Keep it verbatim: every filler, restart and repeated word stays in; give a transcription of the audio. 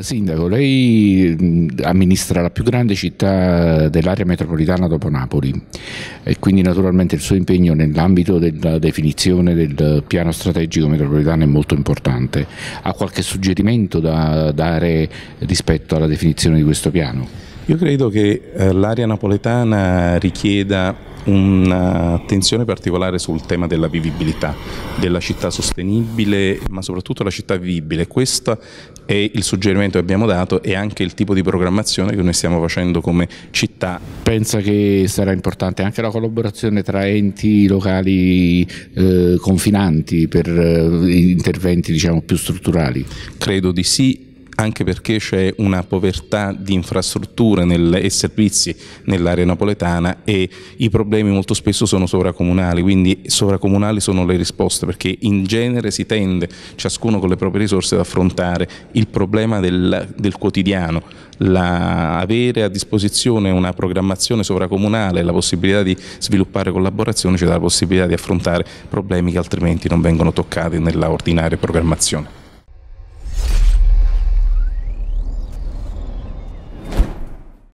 Sindaco, lei amministra la più grande città dell'area metropolitana dopo Napoli e quindi naturalmente il suo impegno nell'ambito della definizione del piano strategico metropolitano è molto importante. Ha qualche suggerimento da dare rispetto alla definizione di questo piano? Io credo che l'area napoletana richieda un'attenzione particolare sul tema della vivibilità, della città sostenibile, ma soprattutto la città vivibile. Questo è il suggerimento che abbiamo dato e anche il tipo di programmazione che noi stiamo facendo come città. Pensa che sarà importante anche la collaborazione tra enti locali eh, confinanti per eh, interventi, diciamo, più strutturali? Credo di sì. Anche perché c'è una povertà di infrastrutture e servizi nell'area napoletana e i problemi molto spesso sono sovracomunali, quindi sovracomunali sono le risposte, perché in genere si tende, ciascuno con le proprie risorse, ad affrontare il problema del, del quotidiano. La, avere a disposizione una programmazione sovracomunale e la possibilità di sviluppare collaborazione ci dà la possibilità di affrontare problemi che altrimenti non vengono toccati nella ordinaria programmazione.